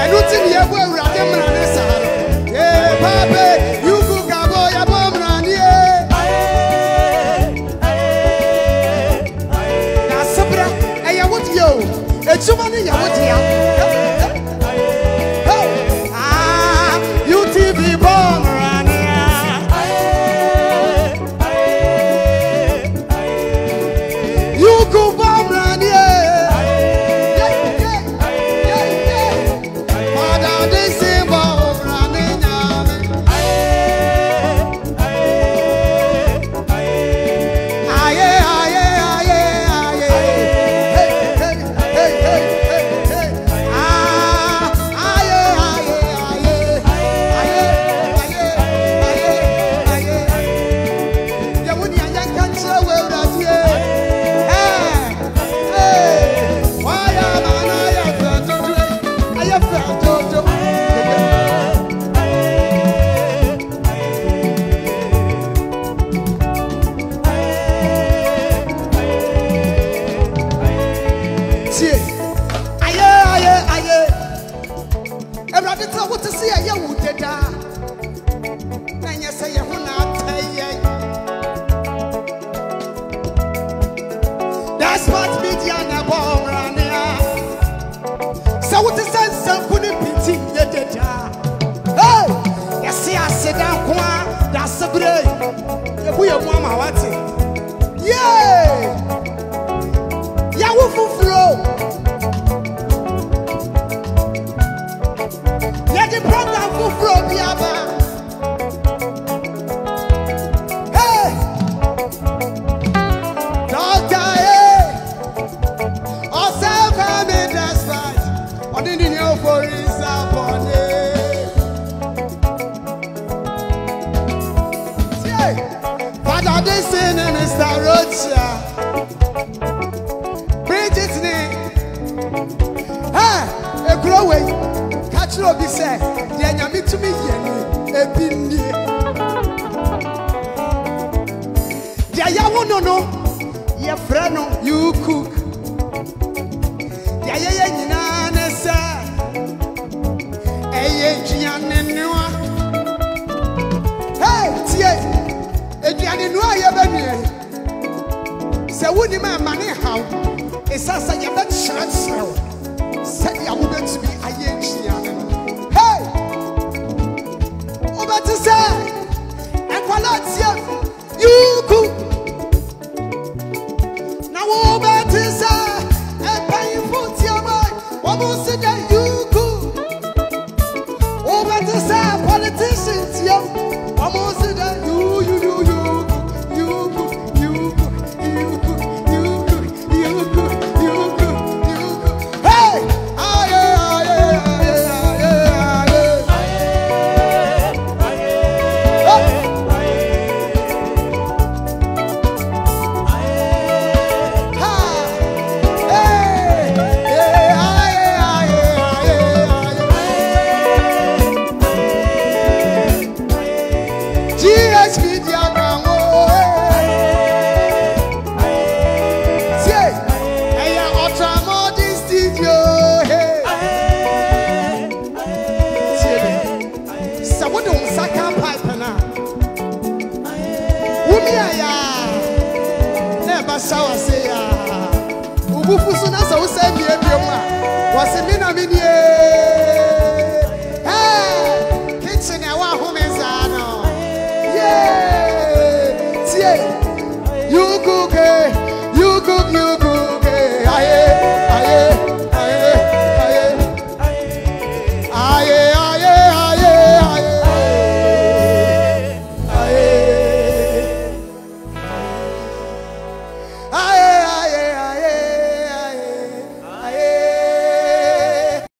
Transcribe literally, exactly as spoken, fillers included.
and you think you will run them. Yeah, Papa, you could have all your bomb run here. Now, Sabra, I want you. It's so many I want you. You cook, you cook, you